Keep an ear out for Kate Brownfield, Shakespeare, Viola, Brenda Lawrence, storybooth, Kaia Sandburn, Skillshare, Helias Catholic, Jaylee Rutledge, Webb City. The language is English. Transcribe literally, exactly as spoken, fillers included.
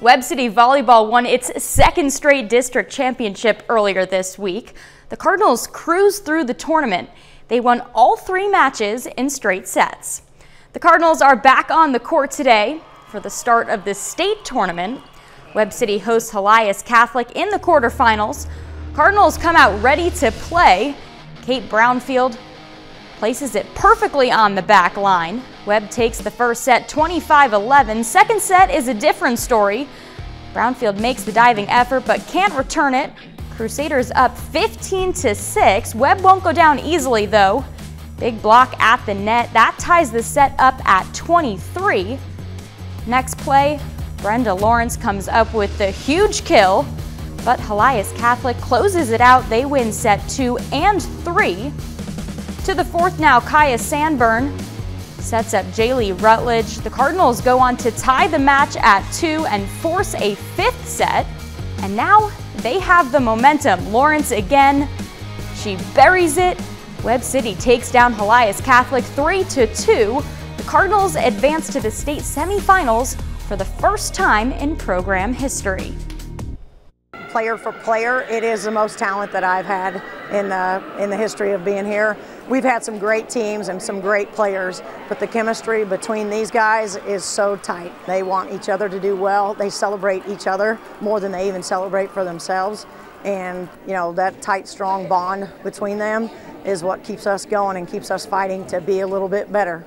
Webb City volleyball won its second straight district championship earlier this week. The Cardinals cruised through the tournament. They won all three matches in straight sets. The Cardinals are back on the court today for the start of the state tournament. Webb City hosts Helias Catholic in the quarterfinals. Cardinals come out ready to play. Kate Brownfield places it perfectly on the back line. Webb takes the first set twenty-five eleven. Second set is a different story. Brownfield makes the diving effort but can't return it. Crusaders up fifteen to six. Webb won't go down easily though. Big block at the net. That ties the set up at twenty-three. Next play, Brenda Lawrence comes up with the huge kill, but Helias Catholic closes it out. They win set two and three. To the fourth now, Kaia Sandburn sets up Jaylee Rutledge. The Cardinals go on to tie the match at two and force a fifth set. And now they have the momentum. Lawrence again, she buries it. Webb City takes down Helias Catholic three to two. The Cardinals advance to the state semifinals for the first time in program history. Player for player, it is the most talent that I've had in the, in the history of being here. We've had some great teams and some great players, but the chemistry between these guys is so tight. They want each other to do well. They celebrate each other more than they even celebrate for themselves. And, you know, that tight, strong bond between them is what keeps us going and keeps us fighting to be a little bit better.